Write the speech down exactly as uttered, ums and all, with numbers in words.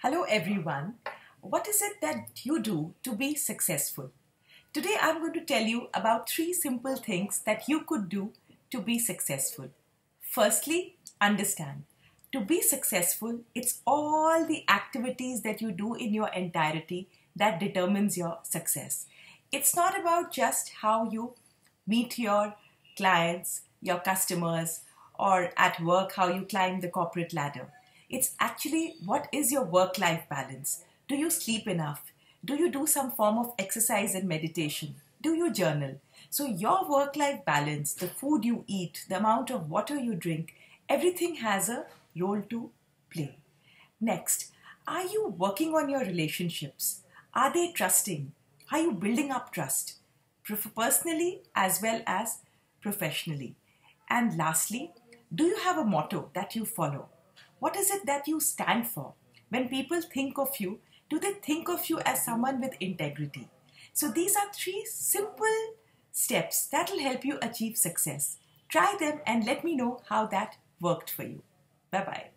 Hello everyone, what is it that you do to be successful? Today I'm going to tell you about three simple things that you could do to be successful. Firstly, understand. To be successful, it's all the activities that you do in your entirety that determines your success. It's not about just how you meet your clients, your customers, or at work how you climb the corporate ladder. It's actually, what is your work-life balance? Do you sleep enough? Do you do some form of exercise and meditation? Do you journal? So your work-life balance, the food you eat, the amount of water you drink, everything has a role to play. Next, are you working on your relationships? Are they trusting? Are you building up trust? Personally as well as professionally. And lastly, do you have a motto that you follow? What is it that you stand for? When people think of you, do they think of you as someone with integrity? So these are three simple steps that will help you achieve success. Try them and let me know how that worked for you. Bye-bye.